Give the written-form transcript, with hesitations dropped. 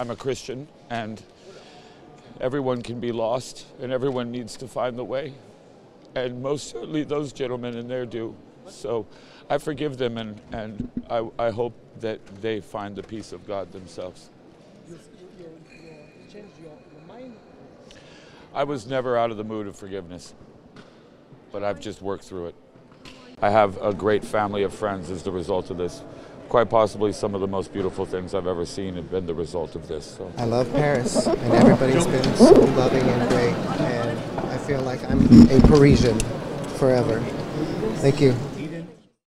I'm a Christian, and everyone can be lost, and everyone needs to find the way. And most certainly those gentlemen in there do. So I forgive them, and I hope that they find the peace of God themselves. You changed your mind? I was never out of the mood of forgiveness, but I've just worked through it. I have a great family of friends as the result of this. Quite possibly some of the most beautiful things I've ever seen have been the result of this. So. I love Paris, and everybody's been so loving and great, and I feel like I'm a Parisian forever. Thank you.